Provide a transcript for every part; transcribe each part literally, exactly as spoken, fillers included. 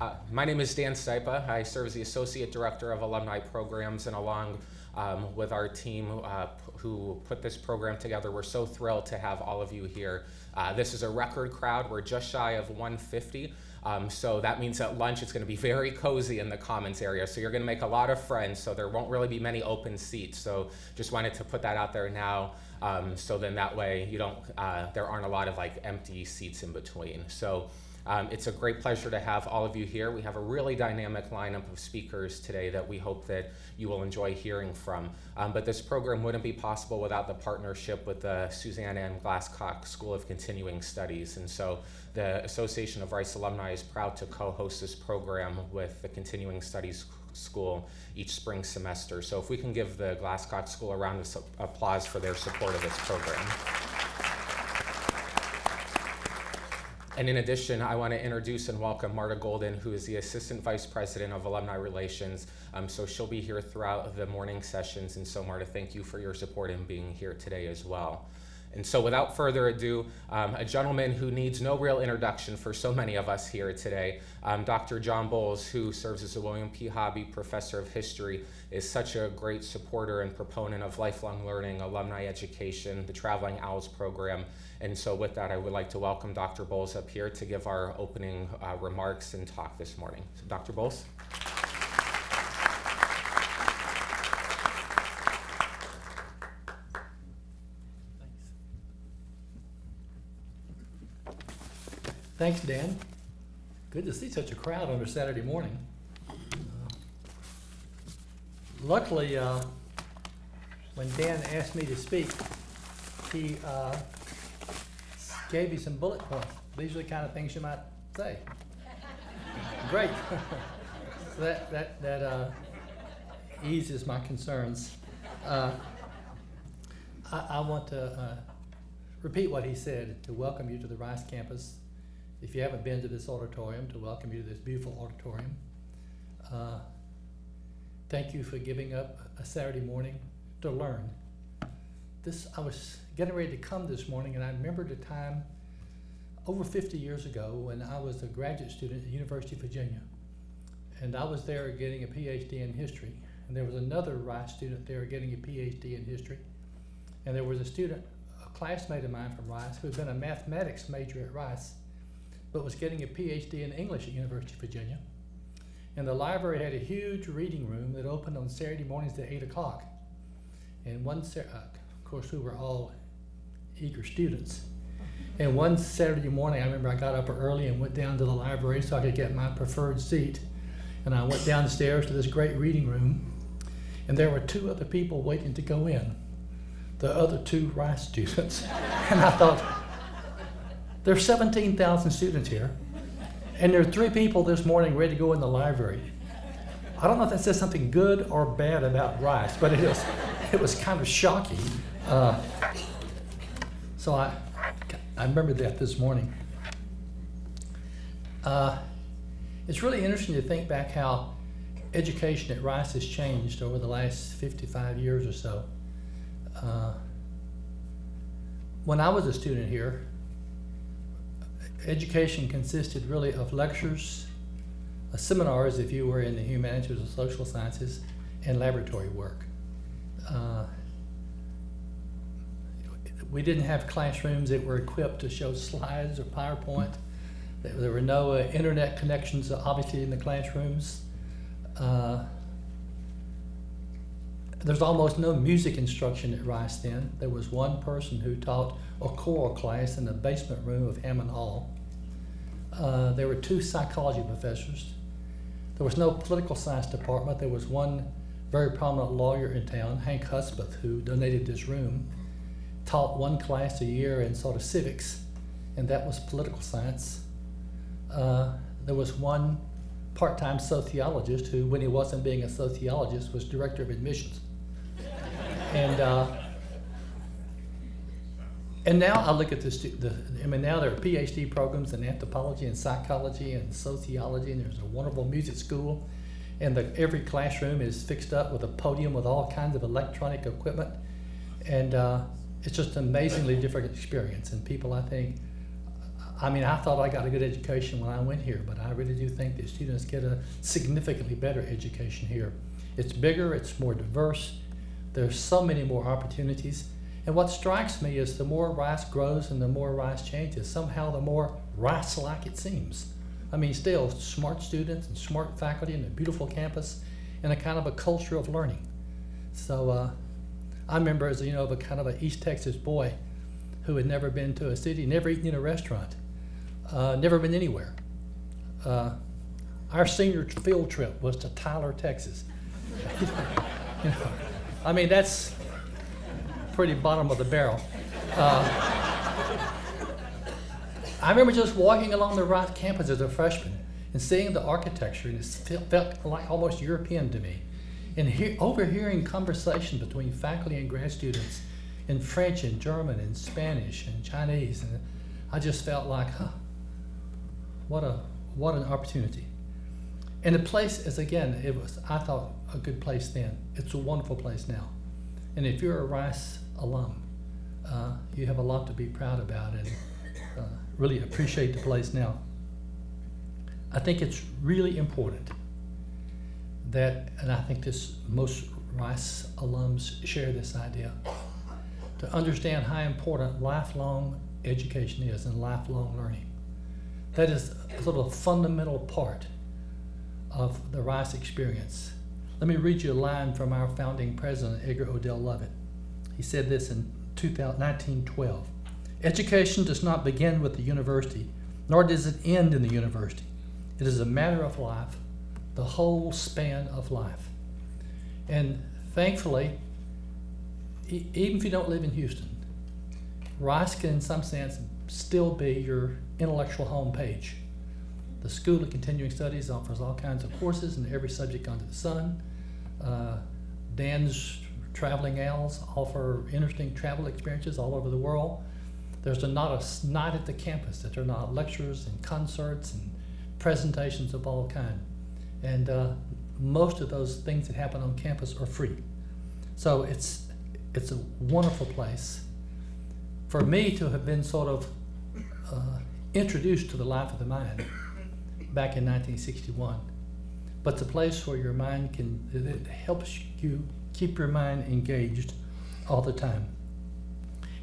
Uh, my name is Dan Staipa. I serve as the Associate Director of Alumni Programs, and along um, with our team uh, who put this program together, we're so thrilled to have all of you here. Uh, this is a record crowd. We're just shy of one hundred fifty, um, so that means at lunch it's going to be very cozy in the Commons area, so you're going to make a lot of friends, so there won't really be many open seats, so just wanted to put that out there now. Um, so then that way you don't, uh, there aren't a lot of like empty seats in between. So um, it's a great pleasure to have all of you here. We have a really dynamic lineup of speakers today that we hope that you will enjoy hearing from. Um, but this program wouldn't be possible without the partnership with the Suzanne Ann Glasscock School of Continuing Studies. And so the Association of Rice Alumni is proud to co-host this program with the Continuing Studies School each spring semester. So if we can give the Glasscock School a round of applause for their support of this program. And in addition, I want to introduce and welcome Marta Golden, who is the Assistant Vice President of Alumni Relations. Um, so she'll be here throughout the morning sessions. And so Marta, thank you for your support in being here today as well. And so without further ado, um, a gentleman who needs no real introduction for so many of us here today, um, Doctor John Boles, who serves as the William P. Hobby Professor of History, is such a great supporter and proponent of lifelong learning, alumni education, the Traveling Owls program. And so with that, I would like to welcome Doctor Boles up here to give our opening uh, remarks and talk this morning. So Doctor Boles. Thanks, Dan. Good to see such a crowd on a Saturday morning. Uh, luckily, uh, when Dan asked me to speak, he uh, gave me some bullet points. These are the kind of things you might say. Great. So that that, that uh, eases my concerns. Uh, I, I want to uh, repeat what he said, to welcome you to the Rice campus. If you haven't been to this auditorium, to welcome you to this beautiful auditorium. Uh, thank you for giving up a Saturday morning to learn. This, I was getting ready to come this morning, and I remembered a time over fifty years ago when I was a graduate student at the University of Virginia. And I was there getting a P H D in history. And there was another Rice student there getting a P H D in history. And there was a student, a classmate of mine from Rice, who had been a mathematics major at Rice, but was getting a P H D in English at University of Virginia. And the library had a huge reading room that opened on Saturday mornings at eight o'clock. And one, uh, of course, we were all eager students. And one Saturday morning, I remember I got up early and went down to the library so I could get my preferred seat. And I went downstairs to this great reading room, and there were two other people waiting to go in, the other two Rice students. And I thought, there's seventeen thousand students here, and there are three people this morning ready to go in the library. I don't know if that says something good or bad about Rice, but it was, it was kind of shocking. Uh, so I, I remembered that this morning. Uh, it's really interesting to think back how education at Rice has changed over the last fifty-five years or so. Uh, when I was a student here, education consisted really of lectures, uh, seminars if you were in the humanities or social sciences, and laboratory work. Uh, we didn't have classrooms that were equipped to show slides or PowerPoint. There were no uh, internet connections, obviously, in the classrooms. Uh, There's almost no music instruction at Rice then. There was one person who taught a choral class in the basement room of Ammon Hall. Uh, there were two psychology professors. There was no political science department. There was one very prominent lawyer in town, Hank Husbeth, who donated this room, taught one class a year in sort of civics, and that was political science. Uh, there was one part-time sociologist who, when he wasn't being a sociologist, was director of admissions. And uh, and now I look at this. The, I mean, now there are P H D programs in anthropology and psychology and sociology, and there's a wonderful music school. And the, every classroom is fixed up with a podium with all kinds of electronic equipment, and uh, it's just an amazingly different experience. And people, I think, I mean, I thought I got a good education when I went here, but I really do think that students get a significantly better education here. It's bigger, it's more diverse, there's so many more opportunities. And what strikes me is the more Rice grows and the more Rice changes, somehow the more Rice-like it seems. I mean, still smart students and smart faculty and a beautiful campus and a kind of a culture of learning. So uh, I remember as, you know, of a kind of an East Texas boy who had never been to a city, never eaten in a restaurant, uh, never been anywhere. Uh, our senior field trip was to Tyler, Texas. You know, I mean, that's pretty bottom of the barrel. Uh, I remember just walking along the Rice campus as a freshman and seeing the architecture, and it felt like almost European to me. And he overhearing conversation between faculty and grad students in French and German and Spanish and Chinese, and I just felt like, huh, what a what an opportunity. And the place is, again, it was, I thought, a good place then. It's a wonderful place now. And if you're a Rice alum, uh, you have a lot to be proud about and uh, really appreciate the place now. I think it's really important that, and I think this most Rice alums share this idea, to understand how important lifelong education is and lifelong learning. That is a sort of fundamental part of the Rice experience. Let me read you a line from our founding president, Edgar Odell Lovett. He said this in nineteen twelve. Education does not begin with the university, nor does it end in the university. It is a matter of life, the whole span of life. And thankfully, e even if you don't live in Houston, Rice can, in some sense, still be your intellectual homepage. The School of Continuing Studies offers all kinds of courses in every subject under the sun. Uh, Dan's Traveling Owls offer interesting travel experiences all over the world. There's a, not a night at the campus that there are not lectures and concerts and presentations of all kinds. And uh, most of those things that happen on campus are free. So it's, it's a wonderful place. For me to have been sort of uh, introduced to the life of the mind back in nineteen sixty-one, but the place where your mind can, it helps you keep your mind engaged all the time.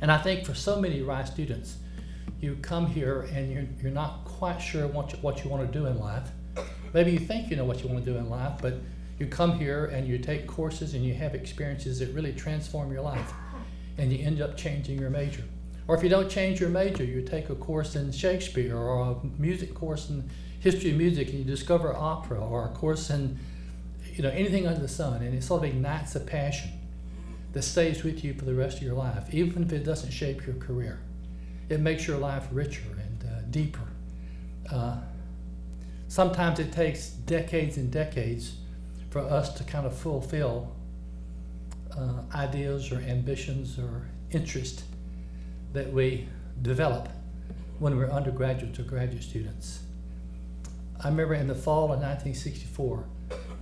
And I think for so many Rice students, you come here and you're, you're not quite sure what you, what you want to do in life. Maybe you think you know what you want to do in life, but you come here and you take courses and you have experiences that really transform your life, and you end up changing your major. Or if you don't change your major, you take a course in Shakespeare or a music course in history of music, and you discover opera, or a course in, you know, anything under the sun, and it sort of ignites a passion that stays with you for the rest of your life, even if it doesn't shape your career. It makes your life richer and uh, deeper. Uh, sometimes it takes decades and decades for us to kind of fulfill uh, ideas or ambitions or interests that we develop when we're undergraduates or graduate students. I remember in the fall of nineteen sixty-four,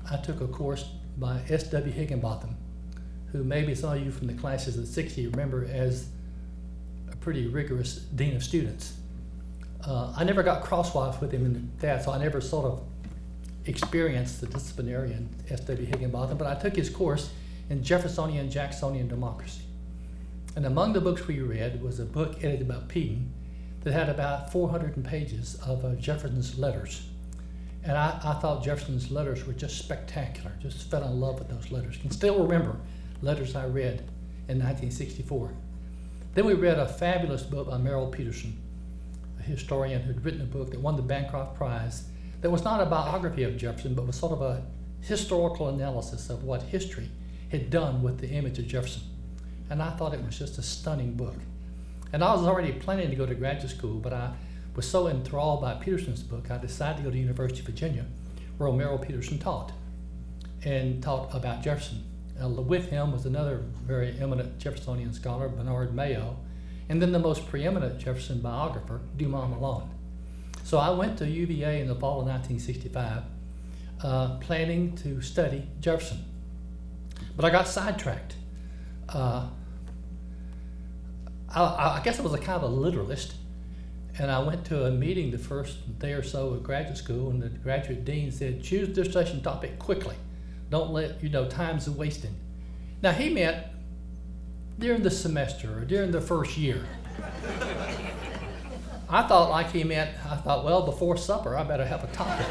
I took a course by S W Higginbotham, who maybe some of you from the classes of the sixties remember as a pretty rigorous dean of students. Uh, I never got crosswise with him in that, so I never sort of experienced the disciplinarian S W Higginbotham, but I took his course in Jeffersonian Jacksonian Democracy. And among the books we read was a book edited by Peden that had about four hundred pages of uh, Jefferson's letters. And I, I thought Jefferson's letters were just spectacular. Just fell in love with those letters. Can still remember letters I read in nineteen sixty-four. Then we read a fabulous book by Merrill Peterson, a historian who'd written a book that won the Bancroft Prize that was not a biography of Jefferson, but was sort of a historical analysis of what history had done with the image of Jefferson. And I thought it was just a stunning book. And I was already planning to go to graduate school, but I was so enthralled by Peterson's book, I decided to go to the University of Virginia, where Merrill Peterson taught, and taught about Jefferson. Uh, with him was another very eminent Jeffersonian scholar, Bernard Mayo, and then the most preeminent Jefferson biographer, Dumas Malone. So I went to U V A in the fall of nineteen sixty-five, uh, planning to study Jefferson. But I got sidetracked. Uh, I, I guess I was a kind of a literalist, And I went to a meeting the first day or so at graduate school, and the graduate dean said, choose discussion topic quickly. Don't let, you know, time's a wasting. Now he meant during the semester or during the first year. I thought like he meant, I thought, well, before supper, I better have a topic.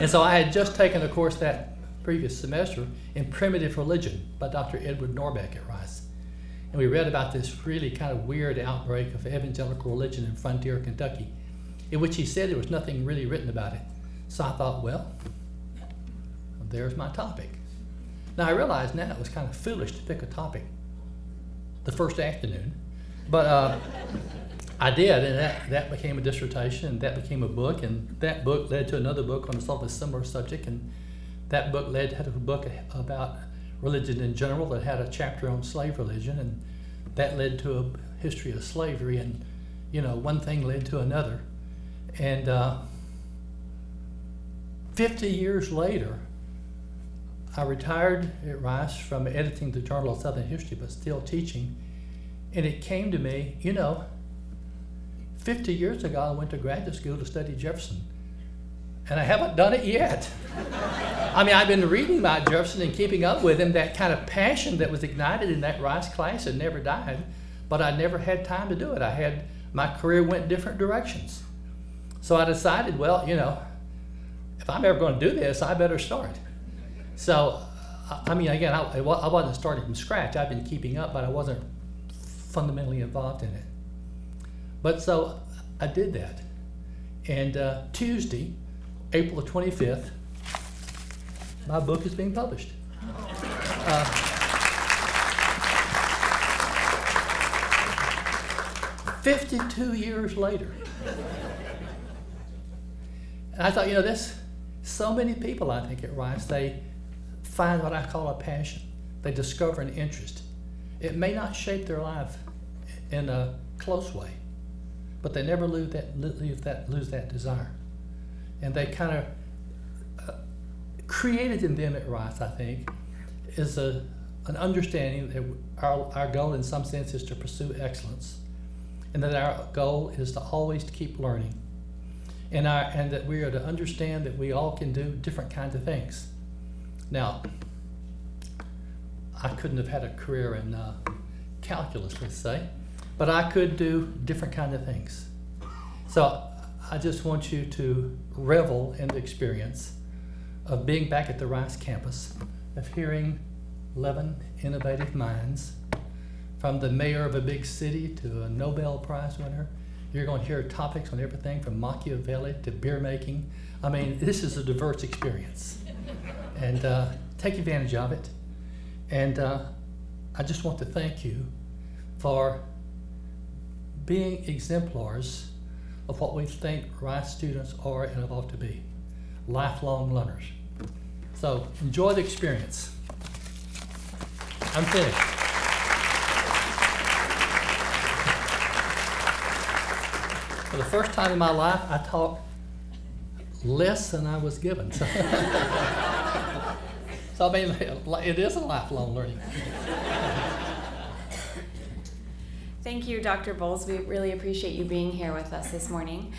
And so I had just taken a course that previous semester in Primitive Religion by Doctor Edward Norbeck at Rice. And we read about this really kind of weird outbreak of evangelical religion in frontier Kentucky, in which he said there was nothing really written about it. So I thought, well, there's my topic. Now I realize now it was kind of foolish to pick a topic the first afternoon, but uh, I did, and that, that became a dissertation, and that became a book, and that book led to another book on a sort of a similar subject, and that book led to a book about religion in general that had a chapter on slave religion, and that led to a history of slavery, and you know, one thing led to another. And uh, fifty years later, I retired at Rice from editing the Journal of Southern History, but still teaching. And it came to me, you know, fifty years ago I went to graduate school to study Jefferson, and I haven't done it yet. I mean, I've been reading about Jefferson and keeping up with him. That kind of passion that was ignited in that Rice class had never died, but I never had time to do it. I had, my career went different directions. So I decided, well, you know, if I'm ever going to do this, I better start. So, I mean, again, I, I wasn't starting from scratch. I've been keeping up, but I wasn't fundamentally involved in it. But so I did that. And uh, Tuesday, April the twenty-fifth, my book is being published. Uh, fifty-two years later. And I thought, you know, this, so many people, I think, at Rice, they find what I call a passion. They discover an interest. It may not shape their life in a close way, but they never lose that, lose that, lose that desire. And they kind of uh, created in them at Rice, I think, is a, an understanding that our, our goal in some sense is to pursue excellence, and that our goal is to always keep learning, and, our, and that we are to understand that we all can do different kinds of things. Now, I couldn't have had a career in uh, calculus, let's say, but I could do different kinds of things. So I just want you to revel in the experience of being back at the Rice campus, of hearing eleven innovative minds, from the mayor of a big city to a Nobel Prize winner. You're going to hear topics on everything from Machiavelli to beer making. I mean, this is a diverse experience. And uh, take advantage of it. And uh, I just want to thank you for being exemplars of what we think Rice students are and have ought to be, lifelong learners. So enjoy the experience. I'm finished. For the first time in my life, I talked less than I was given. So So I mean, it is a lifelong learning. Thank you, Doctor Boles. We really appreciate you being here with us this morning.